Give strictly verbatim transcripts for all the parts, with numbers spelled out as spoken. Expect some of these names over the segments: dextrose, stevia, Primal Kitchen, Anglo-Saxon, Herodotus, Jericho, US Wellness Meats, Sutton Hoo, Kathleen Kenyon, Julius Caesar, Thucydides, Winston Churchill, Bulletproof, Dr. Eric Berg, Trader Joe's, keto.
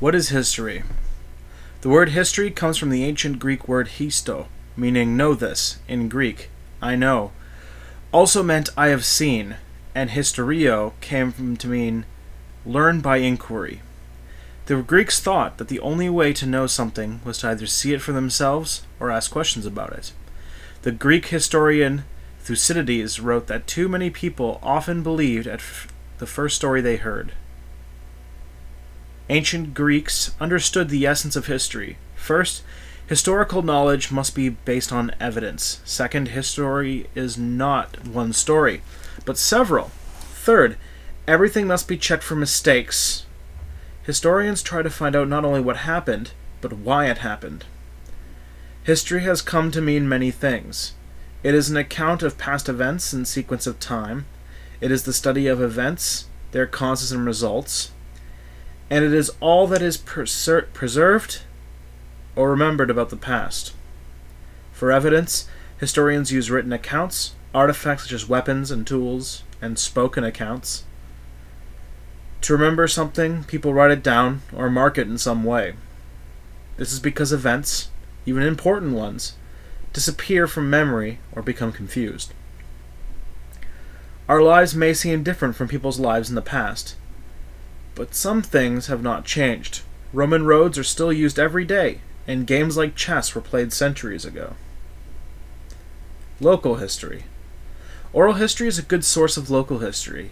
What is history? The word history comes from the ancient Greek word histo, meaning know this, in Greek, I know. Also meant I have seen, and historio came from to mean learn by inquiry. The Greeks thought that the only way to know something was to either see it for themselves or ask questions about it. The Greek historian Thucydides wrote that too many people often believed at f the first story they heard. Ancient Greeks understood the essence of history. First, historical knowledge must be based on evidence. Second, history is not one story, but several. Third, everything must be checked for mistakes. Historians try to find out not only what happened, but why it happened. History has come to mean many things. It is an account of past events in sequence of time. It is the study of events, their causes and results. And it is all that is preserved or remembered about the past. For evidence, historians use written accounts, artifacts such as weapons and tools, and spoken accounts. To remember something, people write it down or mark it in some way. This is because events, even important ones, disappear from memory or become confused. Our lives may seem different from people's lives in the past, but some things have not changed. Roman roads are still used every day, and games like chess were played centuries ago. Local history. Oral history is a good source of local history.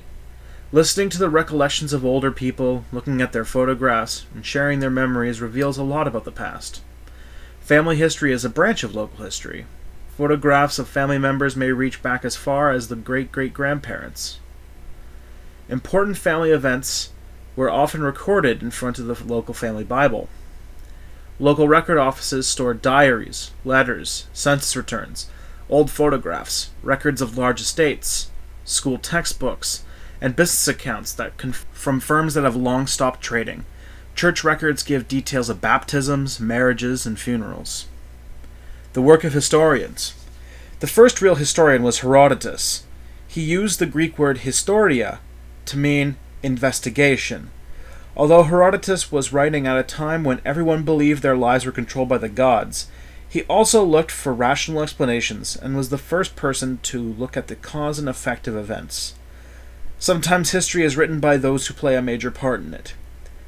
Listening to the recollections of older people, looking at their photographs, and sharing their memories reveals a lot about the past. Family history is a branch of local history. Photographs of family members may reach back as far as the great-great-grandparents. Important family events were often recorded in front of the local family Bible. Local record offices store diaries, letters, census returns, old photographs, records of large estates, school textbooks, and business accounts that conf from firms that have long stopped trading. Church records give details of baptisms, marriages, and funerals. The work of historians. The first real historian was Herodotus. He used the Greek word historia to mean investigation. Although Herodotus was writing at a time when everyone believed their lives were controlled by the gods, he also looked for rational explanations and was the first person to look at the cause and effect of events. Sometimes history is written by those who play a major part in it.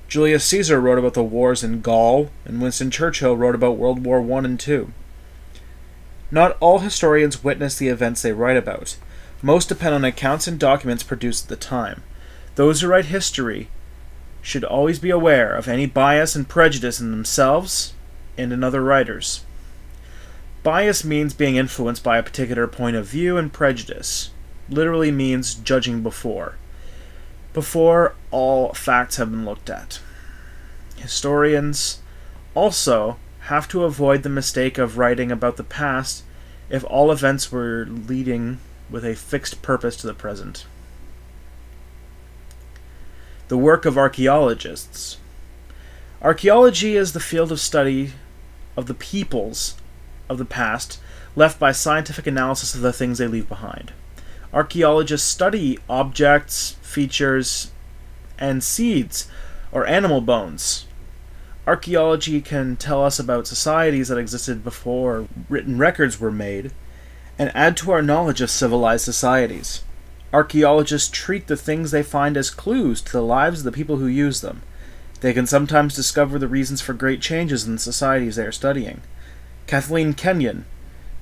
Julius Caesar wrote about the wars in Gaul, and Winston Churchill wrote about World War One and Two. Not all historians witness the events they write about. Most depend on accounts and documents produced at the time. Those who write history should always be aware of any bias and prejudice in themselves and in other writers. Bias means being influenced by a particular point of view, and prejudice literally means judging before. Before all facts have been looked at. Historians also have to avoid the mistake of writing about the past if all events were leading with a fixed purpose to the present. The work of archaeologists. Archaeology is the field of study of the peoples of the past left by scientific analysis of the things they leave behind. Archaeologists study objects, features, and seeds, or animal bones. Archaeology can tell us about societies that existed before written records were made, and add to our knowledge of civilized societies. Archaeologists treat the things they find as clues to the lives of the people who use them. They can sometimes discover the reasons for great changes in the societies they are studying. Kathleen Kenyon,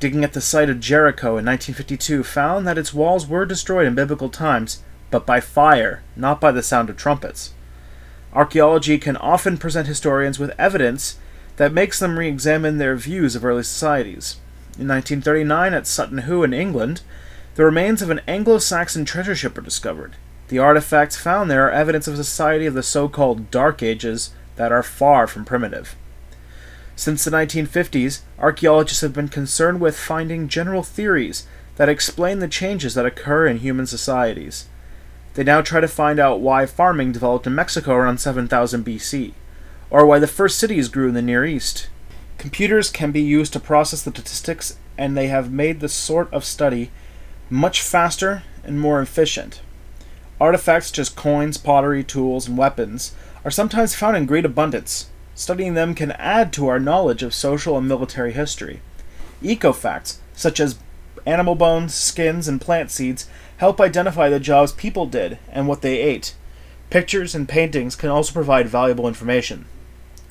digging at the site of Jericho in nineteen fifty-two, found that its walls were destroyed in biblical times, but by fire, not by the sound of trumpets. Archaeology can often present historians with evidence that makes them re-examine their views of early societies. In nineteen thirty-nine, at Sutton Hoo in England, the remains of an Anglo-Saxon treasure ship are discovered. The artifacts found there are evidence of a society of the so-called Dark Ages that are far from primitive. Since the nineteen fifties, archaeologists have been concerned with finding general theories that explain the changes that occur in human societies. They now try to find out why farming developed in Mexico around seven thousand B C, or why the first cities grew in the Near East. Computers can be used to process the statistics, and they have made the sort of study much faster and more efficient. Artifacts such as coins, pottery, tools, and weapons are sometimes found in great abundance. Studying them can add to our knowledge of social and military history. Ecofacts, such as animal bones, skins, and plant seeds, help identify the jobs people did and what they ate. Pictures and paintings can also provide valuable information.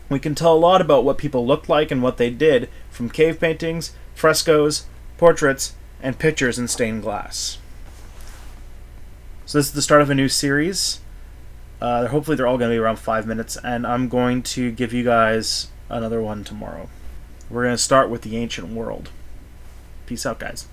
We can tell a lot about what people looked like and what they did from cave paintings, frescoes, portraits, and pictures in stained glass. So this is the start of a new series. Uh, hopefully they're all going to be around five minutes, and I'm going to give you guys another one tomorrow. We're going to start with the ancient world. Peace out, guys.